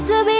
just a bit.